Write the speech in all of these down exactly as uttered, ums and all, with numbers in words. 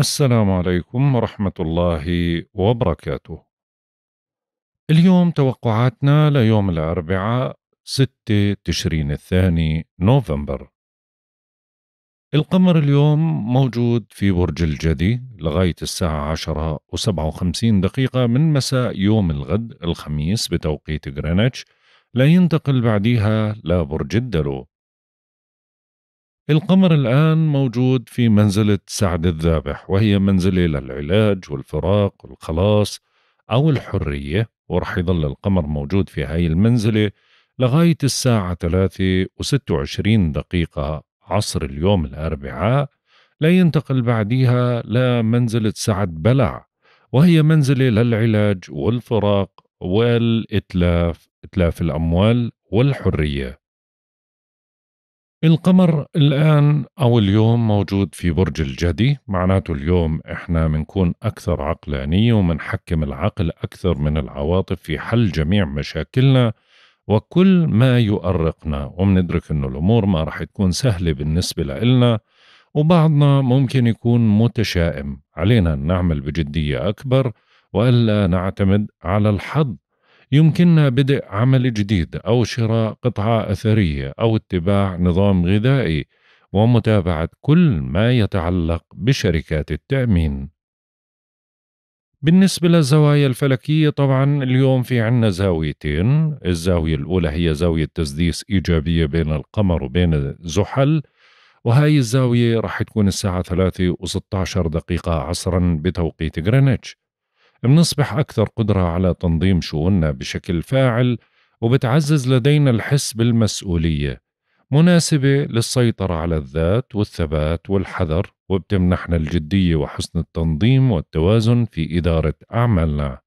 السلام عليكم ورحمة الله وبركاته. اليوم توقعاتنا ليوم الأربعاء ستة تشرين الثاني نوفمبر. القمر اليوم موجود في برج الجدي لغاية الساعة عشرة وسبعة وخمسين دقيقة من مساء يوم الغد الخميس بتوقيت غرينتش، لا ينتقل بعديها لبرج الدلو. القمر الآن موجود في منزلة سعد الذابح، وهي منزلة للعلاج والفراق والخلاص أو الحرية، ورح يظل القمر موجود في هاي المنزلة لغاية الساعة ثلاثة وستة وعشرين دقيقة عصر اليوم الأربعاء، لا ينتقل بعديها لمنزلة سعد بلع، وهي منزلة للعلاج والفراق والإتلاف إتلاف الأموال والحرية. القمر الآن أو اليوم موجود في برج الجدي، معناته اليوم إحنا منكون أكثر عقلانية ومنحكم العقل أكثر من العواطف في حل جميع مشاكلنا وكل ما يؤرقنا، ومندرك إنه الأمور ما رح تكون سهلة بالنسبة لإلنا، وبعضنا ممكن يكون متشائم. علينا أن نعمل بجدية أكبر وألا نعتمد على الحظ. يمكننا بدء عمل جديد أو شراء قطعة أثرية أو اتباع نظام غذائي ومتابعة كل ما يتعلق بشركات التأمين. بالنسبة للزوايا الفلكية، طبعا اليوم في عنا زاويتين. الزاوية الأولى هي زاوية تسديس إيجابية بين القمر وبين زحل، وهاي الزاوية راح تكون الساعة ثلاثة وستة عشر دقيقة عصرا بتوقيت غرينتش. بنصبح أكثر قدرة على تنظيم شؤوننا بشكل فاعل، وبتعزز لدينا الحس بالمسؤولية، مناسبة للسيطرة على الذات والثبات والحذر، وبتمنحنا الجدية وحسن التنظيم والتوازن في إدارة أعمالنا.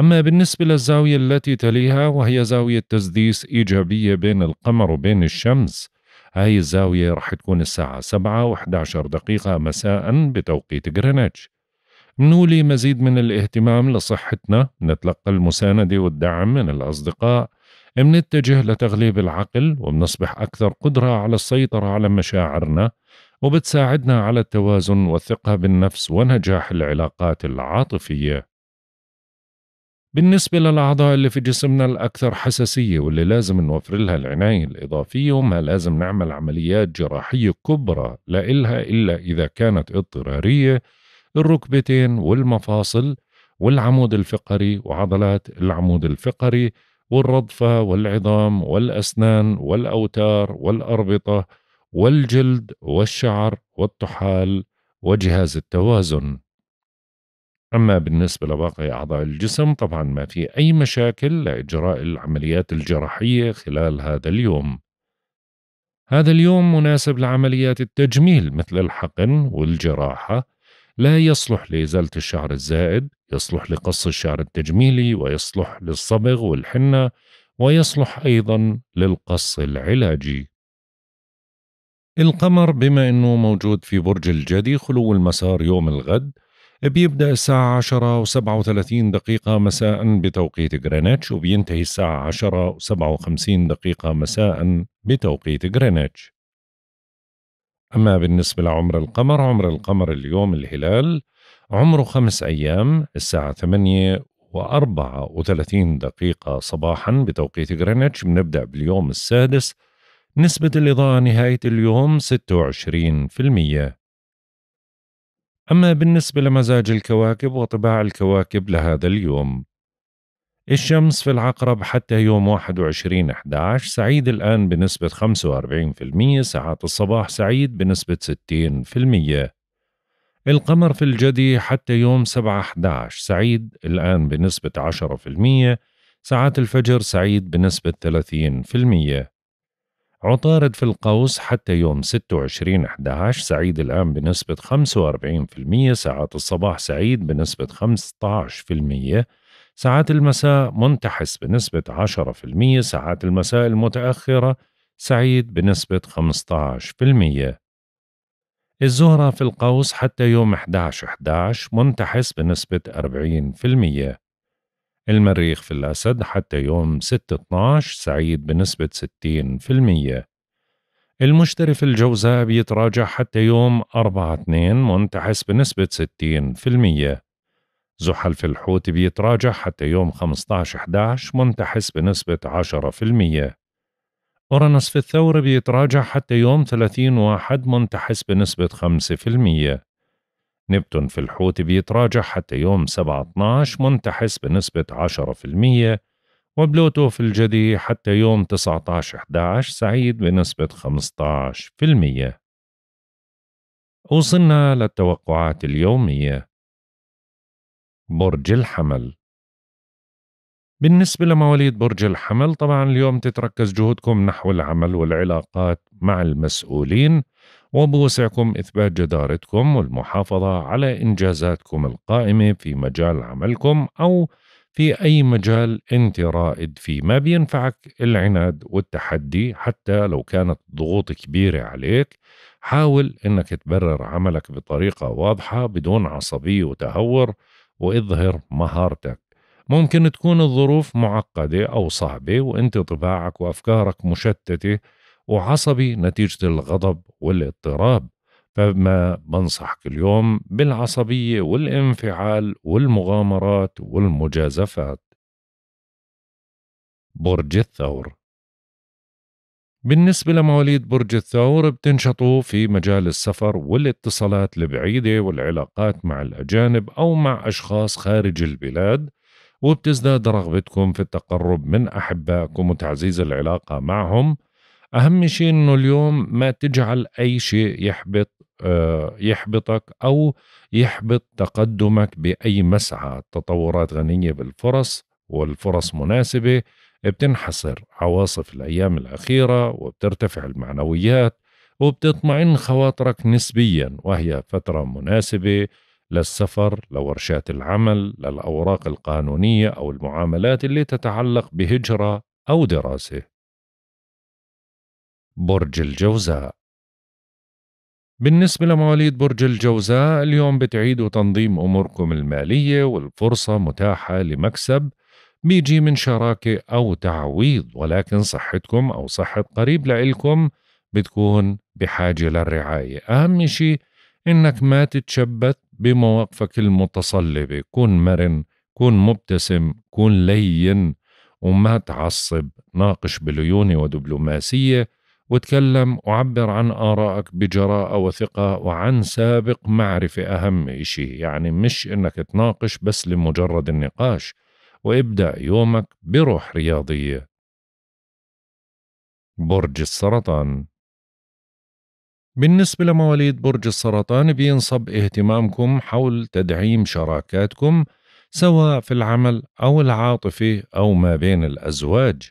أما بالنسبة للزاوية التي تليها، وهي زاوية تسديس إيجابية بين القمر وبين الشمس، هاي الزاوية رح تكون الساعة سبعة وأحد عشر دقيقة مساء بتوقيت غرينتش. منولي مزيد من الاهتمام لصحتنا، نتلقى المساندة والدعم من الأصدقاء، منتجه لتغليب العقل، وبنصبح أكثر قدرة على السيطرة على مشاعرنا، وبتساعدنا على التوازن والثقة بالنفس ونجاح العلاقات العاطفية. بالنسبة للأعضاء اللي في جسمنا الأكثر حساسية واللي لازم نوفر لها العناية الإضافية، وما لازم نعمل عمليات جراحية كبرى لإلها إلا إذا كانت اضطرارية، الركبتين والمفاصل والعمود الفقري وعضلات العمود الفقري والرضفة والعظام والأسنان والأوتار والأربطة والجلد والشعر والطحال وجهاز التوازن. أما بالنسبة لباقي أعضاء الجسم، طبعا ما في أي مشاكل لإجراء العمليات الجراحية خلال هذا اليوم. هذا اليوم مناسب لعمليات التجميل مثل الحقن والجراحة، لا يصلح لإزالة الشعر الزائد، يصلح لقص الشعر التجميلي، ويصلح للصبغ والحنة، ويصلح أيضا للقص العلاجي. القمر بما أنه موجود في برج الجدي، خلو المسار يوم الغد بيبدأ الساعة عشرة وسبعة وثلاثين دقيقة مساء بتوقيت غرينتش، وبينتهي الساعة عشرة وسبعة وخمسين دقيقة مساء بتوقيت غرينتش. أما بالنسبة لعمر القمر، عمر القمر اليوم الهلال عمره خمس أيام، الساعة ثمانية وأربعة وثلاثين دقيقة صباحا بتوقيت غرينتش. بنبدأ باليوم السادس، نسبة الإضاءة نهاية اليوم ستة وعشرين بالمية. أما بالنسبة لمزاج الكواكب وطباع الكواكب لهذا اليوم، الشمس في العقرب حتى يوم واحد وعشرين أحد عشر، سعيد الآن بنسبة خمسة وأربعين بالمية، ساعات الصباح سعيد بنسبة ستين بالمية. القمر في الجدي حتى يوم سبعة أحد عشر، سعيد الآن بنسبة عشرة بالمية، ساعات الفجر سعيد بنسبة ثلاثين بالمية. عطارد في القوس حتى يوم ستة وعشرين أحد عشر، سعيد الآن بنسبة خمسة وأربعين بالمية، ساعات الصباح سعيد بنسبة خمسة عشر بالمية، ساعات المساء منتحس بنسبة عشرة بالمية، ساعات المساء المتأخرة سعيد بنسبة خمسة عشر بالمية. الزهرة في القوس حتى يوم أحد عشر أحد عشر، منتحس بنسبة أربعين بالمية. المريخ في الأسد حتى يوم ستة اثنا عشر، سعيد بنسبة ستين بالمية. المشتري في الجوزاء بيتراجع حتى يوم أربعة اثنين منتحس بنسبة ستين بالمية. زحل في الحوت بيتراجع حتى يوم خمسة عشر أحد عشر منتحس بنسبة عشرة بالمية. أورانوس في الثور بيتراجع حتى يوم ثلاثين واحد منتحس بنسبة خمسة بالمية. نبتون في الحوت بيتراجع حتى يوم سبعة عشر منتحس بنسبة عشرة بالمية، وبلوتو في الجدي حتى يوم تسعة عشر أحد عشر سعيد بنسبة خمسة عشر بالمية. وصلنا للتوقعات اليومية. برج الحمل. بالنسبة لمواليد برج الحمل، طبعا اليوم تتركز جهودكم نحو العمل والعلاقات مع المسؤولين، وبوسعكم إثبات جدارتكم والمحافظة على إنجازاتكم القائمة في مجال عملكم أو في أي مجال أنت رائد فيه. ما بينفعك العناد والتحدي حتى لو كانت ضغوط كبيرة عليك. حاول أنك تبرر عملك بطريقة واضحة بدون عصبية وتهور، وإظهر مهارتك. ممكن تكون الظروف معقدة أو صعبة وأنت طباعك وأفكارك مشتتة وعصبي نتيجة الغضب والاضطراب، فما بنصحك اليوم بالعصبية والانفعال والمغامرات والمجازفات. برج الثور. بالنسبة لمواليد برج الثور بتنشطوا في مجال السفر والاتصالات البعيدة والعلاقات مع الأجانب أو مع أشخاص خارج البلاد، وبتزداد رغبتكم في التقرب من أحبائكم وتعزيز العلاقة معهم. أهم شيء إنه اليوم ما تجعل أي شيء يحبط آه يحبطك أو يحبط تقدمك بأي مسعى. التطورات غنية بالفرص والفرص مناسبة. بتنحصر عواصف الأيام الأخيرة وبترتفع المعنويات وبتطمئن خواطرك نسبيا، وهي فترة مناسبة للسفر، لورشات العمل، للأوراق القانونية أو المعاملات اللي تتعلق بهجرة أو دراسة. برج الجوزاء. بالنسبة لمواليد برج الجوزاء اليوم بتعيدوا تنظيم أموركم المالية، والفرصة متاحة لمكسب بيجي من شراكة أو تعويض، ولكن صحتكم أو صحة قريب لإلكم بتكون بحاجة للرعاية. أهم شيء إنك ما تتشبث بمواقفك المتصلبة. كن مرن، كن مبتسم، كن لين، وما تعصب. ناقش بليونة ودبلوماسية، وتكلم وعبر عن آرائك بجراءة وثقة وعن سابق معرفة. أهم شيء يعني مش إنك تناقش بس لمجرد النقاش، وابدأ يومك بروح رياضية. برج السرطان. بالنسبة لمواليد برج السرطان بينصب اهتمامكم حول تدعيم شراكاتكم سواء في العمل أو العاطفة أو ما بين الأزواج،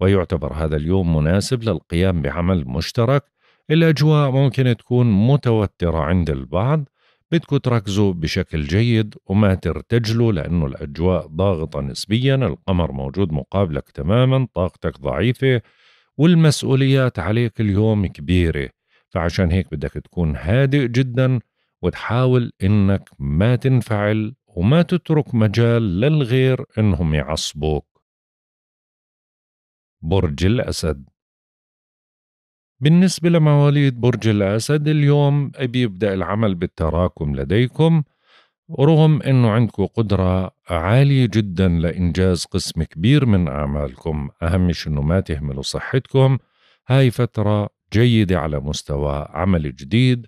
ويعتبر هذا اليوم مناسب للقيام بعمل مشترك. الأجواء ممكن تكون متوترة عند البعض، بدكم تركزوا بشكل جيد وما ترتجلوا لأنه الأجواء ضاغطة نسبيا. القمر موجود مقابلك تماما، طاقتك ضعيفة والمسؤوليات عليك اليوم كبيرة، فعشان هيك بدك تكون هادئ جدا وتحاول إنك ما تنفعل وما تترك مجال للغير إنهم يعصبوك. برج الأسد. بالنسبة لمواليد برج الأسد اليوم بيبدأ العمل بالتراكم لديكم، رغم أنه عندكم قدرة عالية جدا لإنجاز قسم كبير من أعمالكم. أهم شيء أنه ما تهملوا صحتكم. هاي فترة جيدة على مستوى عمل جديد.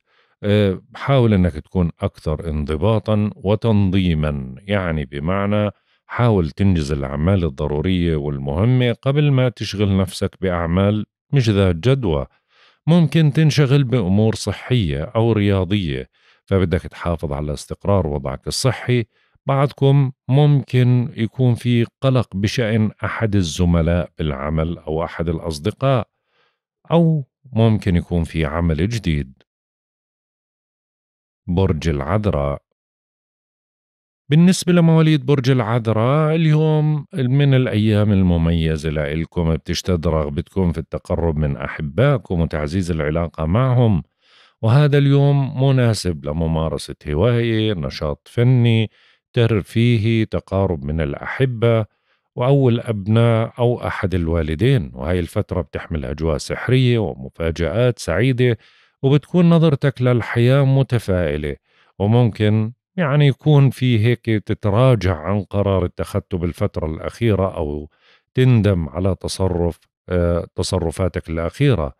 حاول أنك تكون أكثر انضباطا وتنظيما، يعني بمعنى حاول تنجز الأعمال الضرورية والمهمة قبل ما تشغل نفسك بأعمال مش ذات جدوى. ممكن تنشغل بأمور صحية أو رياضية، فبدك تحافظ على استقرار وضعك الصحي. بعضكم ممكن يكون في قلق بشأن أحد الزملاء بالعمل أو أحد الأصدقاء، أو ممكن يكون في عمل جديد. برج العذراء. بالنسبة لمواليد برج العذراء اليوم من الأيام المميزة لإلكم. بتشتد رغبتكم في التقرب من أحبائكم وتعزيز العلاقة معهم، وهذا اليوم مناسب لممارسة هواية، نشاط فني، ترفيهي، تقارب من الأحبة، أو الأبناء أو أحد الوالدين، وهي الفترة بتحمل أجواء سحرية ومفاجآت سعيدة، وبتكون نظرتك للحياة متفائلة، وممكن يعني يكون في هيك تتراجع عن قرار اتخذته بالفترة الأخيرة، أو تندم على تصرف آه تصرفاتك الأخيرة،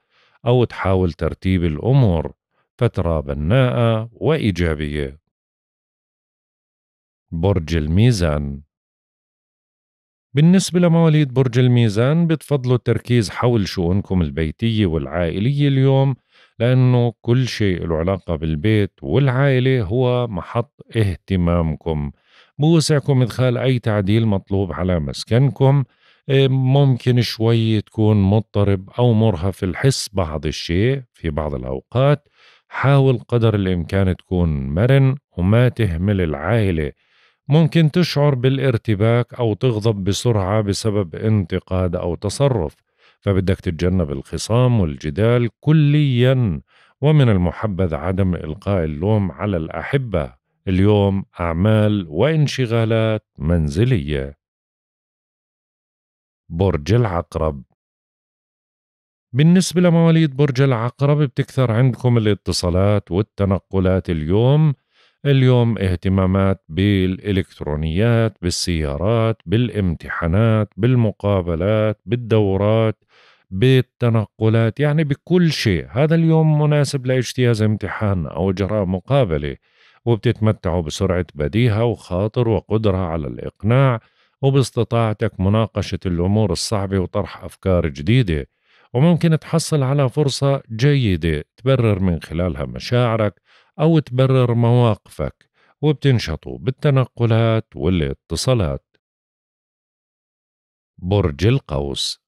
أو تحاول ترتيب الأمور. فترة بناءة وإيجابية. برج الميزان. بالنسبة لمواليد برج الميزان بتفضلوا التركيز حول شؤونكم البيتية والعائلية اليوم، لأنه كل شيء له علاقة بالبيت والعائلة هو محط اهتمامكم. بوسعكم إدخال أي تعديل مطلوب على مسكنكم. ممكن شوي تكون مضطرب أو مرهف الحس بعض الشيء في بعض الأوقات. حاول قدر الإمكان تكون مرن وما تهمل العائلة. ممكن تشعر بالارتباك أو تغضب بسرعة بسبب انتقاد أو تصرف، فبدك تتجنب الخصام والجدال كليا. ومن المحبذ عدم إلقاء اللوم على الأحبة. اليوم أعمال وانشغالات منزلية. برج العقرب. بالنسبة لمواليد برج العقرب بتكثر عندكم الاتصالات والتنقلات اليوم. اليوم اهتمامات بالإلكترونيات، بالسيارات، بالامتحانات، بالمقابلات، بالدورات، بالتنقلات، يعني بكل شيء. هذا اليوم مناسب لاجتياز امتحان أو إجراء مقابلة، وبتتمتعوا بسرعة بديهة وخاطر وقدرة على الإقناع، وباستطاعتك مناقشة الأمور الصعبة وطرح أفكار جديدة. وممكن تحصل على فرصة جيدة تبرر من خلالها مشاعرك أو تبرر مواقفك، وبتنشطوا بالتنقلات والاتصالات. برج القوس.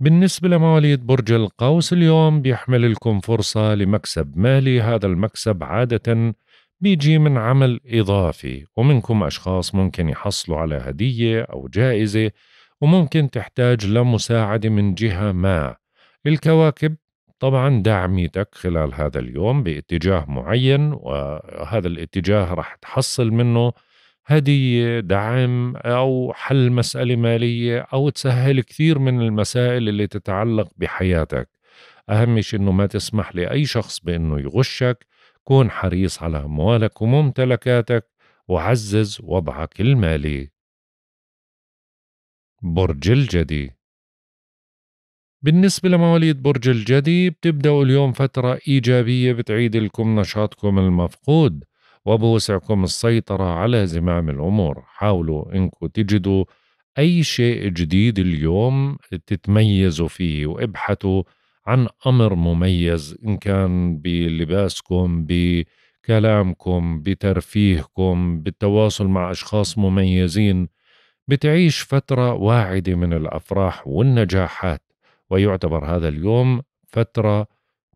بالنسبة لمواليد برج القوس اليوم بيحمل لكم فرصة لمكسب مالي. هذا المكسب عادة بيجي من عمل إضافي، ومنكم أشخاص ممكن يحصلوا على هدية أو جائزة، وممكن تحتاج لمساعدة من جهة ما. الكواكب طبعا دعميتك خلال هذا اليوم باتجاه معين، وهذا الاتجاه راح تحصل منه هدية، دعم، أو حل مسألة مالية، أو تسهل كثير من المسائل اللي تتعلق بحياتك. أهم شيء أنه ما تسمح لأي شخص بأنه يغشك. كون حريص على أموالك وممتلكاتك، وعزز وضعك المالي. برج الجدي. بالنسبة لمواليد برج الجدي بتبدأوا اليوم فترة إيجابية بتعيد لكم نشاطكم المفقود، وبوسعكم السيطرة على زمام الأمور. حاولوا إنكم تجدوا أي شيء جديد اليوم تتميزوا فيه، وابحثوا عن أمر مميز، إن كان بلباسكم، بكلامكم، بترفيهكم، بالتواصل مع أشخاص مميزين. بتعيش فترة واعدة من الأفراح والنجاحات، ويعتبر هذا اليوم فترة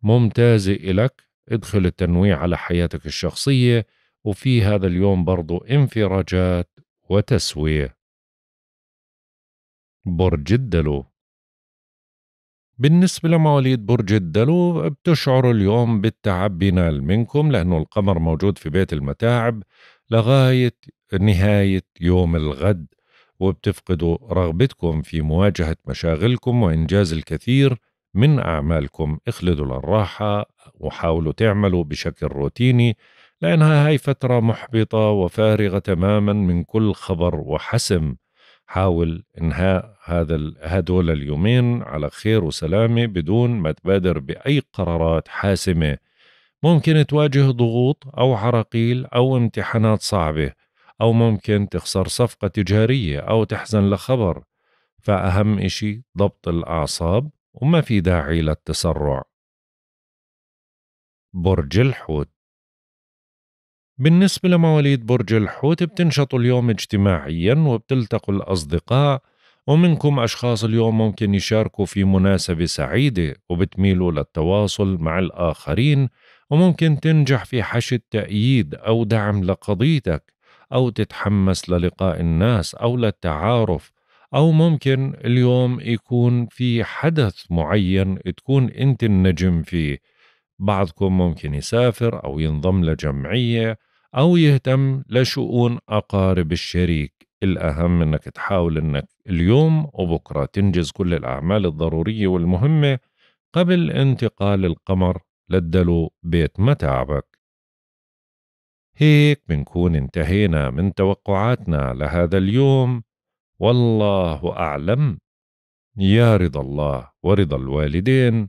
ممتازة إلك. ادخل التنويع على حياتك الشخصية، وفي هذا اليوم برضو انفراجات وتسوية. برج الدلو. بالنسبة لمواليد برج الدلو بتشعروا اليوم بالتعب بينال منكم، لأنه القمر موجود في بيت المتاعب لغاية نهاية يوم الغد، وبتفقدوا رغبتكم في مواجهة مشاغلكم وإنجاز الكثير من أعمالكم. اخلدوا للراحة وحاولوا تعملوا بشكل روتيني، لأنها هاي فترة محبطة وفارغة تماما من كل خبر وحسم. حاول إنهاء هذا هدول اليومين على خير وسلامة بدون ما تبادر بأي قرارات حاسمة. ممكن تواجه ضغوط أو عراقيل أو امتحانات صعبة، أو ممكن تخسر صفقة تجارية أو تحزن لخبر، فأهم إشي ضبط الأعصاب، وما في داعي للتسرع. برج الحوت. بالنسبة لمواليد برج الحوت بتنشطوا اليوم اجتماعيا، وبتلتقوا الأصدقاء، ومنكم أشخاص اليوم ممكن يشاركوا في مناسبة سعيدة، وبتميلوا للتواصل مع الآخرين، وممكن تنجح في حشد تأييد أو دعم لقضيتك، أو تتحمس للقاء الناس أو للتعارف، أو ممكن اليوم يكون في حدث معين تكون أنت النجم فيه. بعضكم ممكن يسافر أو ينضم لجمعية أو يهتم لشؤون أقارب الشريك. الأهم أنك تحاول أنك اليوم وبكرة تنجز كل الأعمال الضرورية والمهمة قبل انتقال القمر للدلو بيت متاعبك. هيك بنكون انتهينا من توقعاتنا لهذا اليوم، والله أعلم. يا رضا الله ورضا الوالدين.